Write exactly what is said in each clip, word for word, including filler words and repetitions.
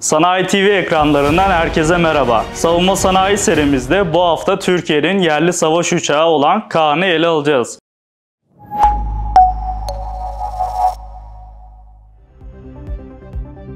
Sanayi T V ekranlarından herkese merhaba. Savunma sanayi serimizde bu hafta Türkiye'nin yerli savaş uçağı olan KAAN'ı ele alacağız.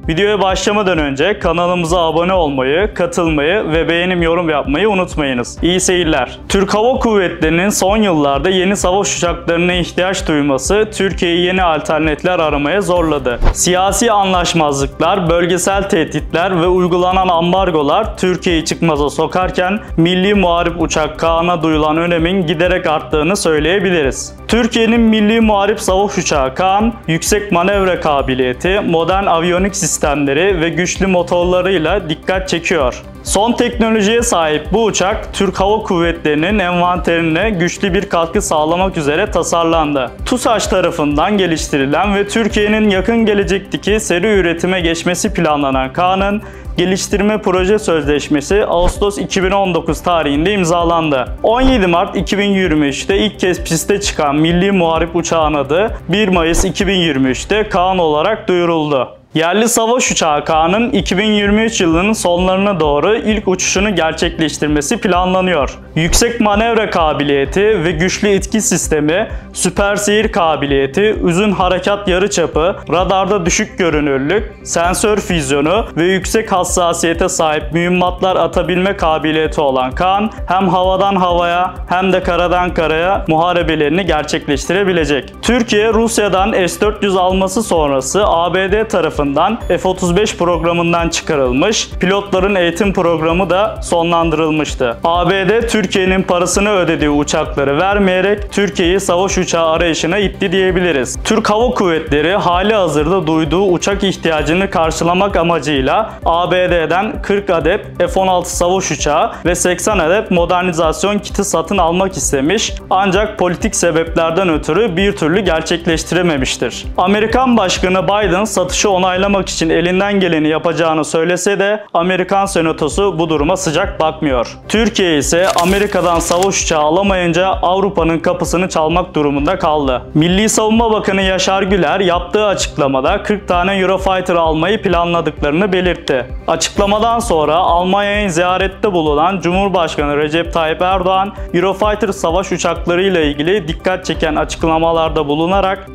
Videoya başlamadan önce kanalımıza abone olmayı, katılmayı ve beğenim yorum yapmayı unutmayınız. İyi seyirler. Türk Hava Kuvvetleri'nin son yıllarda yeni savaş uçaklarına ihtiyaç duyması Türkiye'yi yeni alternatifler aramaya zorladı. Siyasi anlaşmazlıklar, bölgesel tehditler ve uygulanan ambargolar Türkiye'yi çıkmaza sokarken milli muharip uçak KAAN'a duyulan önemin giderek arttığını söyleyebiliriz. Türkiye'nin milli muharip savaş uçağı KAAN, yüksek manevra kabiliyeti, modern aviyonik sistemleri ve güçlü motorlarıyla dikkat çekiyor. Son teknolojiye sahip bu uçak, Türk Hava Kuvvetleri'nin envanterine güçlü bir katkı sağlamak üzere tasarlandı. TUSAŞ tarafından geliştirilen ve Türkiye'nin yakın gelecekteki seri üretime geçmesi planlanan KAAN'ın geliştirme proje sözleşmesi Ağustos iki bin on dokuz tarihinde imzalandı. on yedi Mart iki bin yirmi üç'te ilk kez piste çıkan milli muharip uçağın adı bir Mayıs iki bin yirmi üç'te KAAN olarak duyuruldu. Yerli savaş uçağı KAAN'ın iki bin yirmi üç yılının sonlarına doğru ilk uçuşunu gerçekleştirmesi planlanıyor. Yüksek manevra kabiliyeti ve güçlü itki sistemi, süper seyir kabiliyeti, uzun harekat yarıçapı, radarda düşük görünürlük, sensör füzyonu ve yüksek hassasiyete sahip mühimmatlar atabilme kabiliyeti olan KAAN, hem havadan havaya hem de karadan karaya muharebelerini gerçekleştirebilecek. Türkiye, Rusya'dan S dört yüz alması sonrası A B D tarafından F otuz beş programından çıkarılmış, pilotların eğitim programı da sonlandırılmıştı. A B D, Türkiye'nin parasını ödediği uçakları vermeyerek Türkiye'yi savaş uçağı arayışına itti diyebiliriz. Türk Hava Kuvvetleri hali hazırda duyduğu uçak ihtiyacını karşılamak amacıyla A B D'den kırk adet F on altı savaş uçağı ve seksen adet modernizasyon kiti satın almak istemiş, ancak politik sebeplerden ötürü bir türlü gerçekleştirememiştir. Amerikan Başkanı Biden satışı onaylamıştır. Onaylamak için elinden geleni yapacağını söylese de Amerikan Senatosu bu duruma sıcak bakmıyor. Türkiye ise Amerika'dan savaş uçağı alamayınca Avrupa'nın kapısını çalmak durumunda kaldı. Milli Savunma Bakanı Yaşar Güler yaptığı açıklamada kırk tane Eurofighter almayı planladıklarını belirtti. Açıklamadan sonra Almanya'ya ziyarette bulunan Cumhurbaşkanı Recep Tayyip Erdoğan, Eurofighter savaş uçaklarıyla ilgili dikkat çeken açıklamalarda bulunarak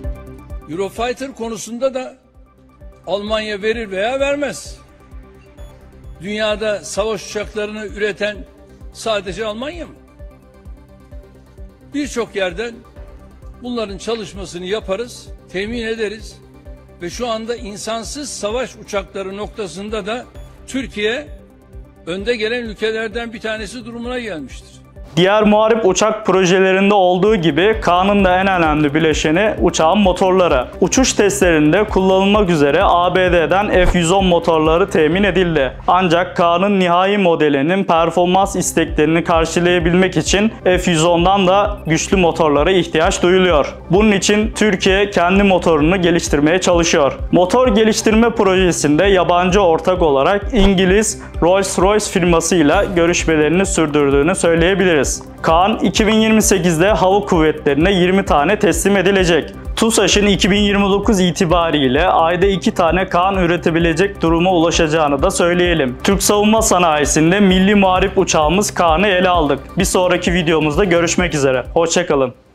Eurofighter konusunda da Almanya verir veya vermez. Dünyada savaş uçaklarını üreten sadece Almanya mı? Birçok yerden bunların çalışmasını yaparız, temin ederiz ve şu anda insansız savaş uçakları noktasında da Türkiye önde gelen ülkelerden bir tanesi durumuna gelmiştir. Diğer muharip uçak projelerinde olduğu gibi KAAN'ın da en önemli bileşeni uçağın motorları. Uçuş testlerinde kullanılmak üzere A B D'den F yüz on motorları temin edildi. Ancak KAAN'ın nihai modelinin performans isteklerini karşılayabilmek için F yüz on'dan da güçlü motorlara ihtiyaç duyuluyor. Bunun için Türkiye kendi motorunu geliştirmeye çalışıyor. Motor geliştirme projesinde yabancı ortak olarak İngiliz Rolls-Royce firmasıyla görüşmelerini sürdürdüğünü söyleyebiliriz. KAAN iki bin yirmi sekiz'de Hava Kuvvetleri'ne yirmi tane teslim edilecek. TUSAŞ'ın iki bin yirmi dokuz itibariyle ayda iki tane KAAN üretebilecek duruma ulaşacağını da söyleyelim. Türk savunma sanayisinde milli muharip uçağımız KAAN'ı ele aldık. Bir sonraki videomuzda görüşmek üzere. Hoşça kalın.